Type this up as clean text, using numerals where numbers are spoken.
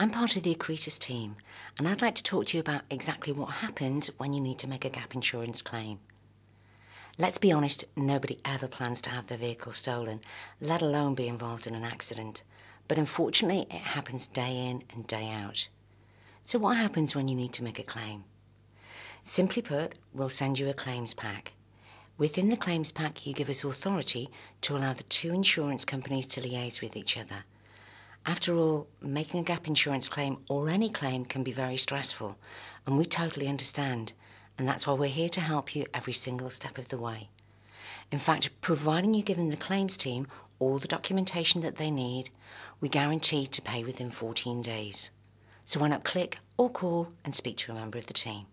I'm part of the Aequitas team, and I'd like to talk to you about exactly what happens when you need to make a gap insurance claim. Let's be honest, nobody ever plans to have their vehicle stolen, let alone be involved in an accident. But unfortunately, it happens day in and day out. So what happens when you need to make a claim? Simply put, we'll send you a claims pack. Within the claims pack, you give us authority to allow the two insurance companies to liaise with each other. After all, making a gap insurance claim or any claim can be very stressful, and we totally understand, and that's why we're here to help you every single step of the way. In fact, providing you've given the claims team all the documentation that they need, we guarantee to pay within 14 days. So why not click or call and speak to a member of the team?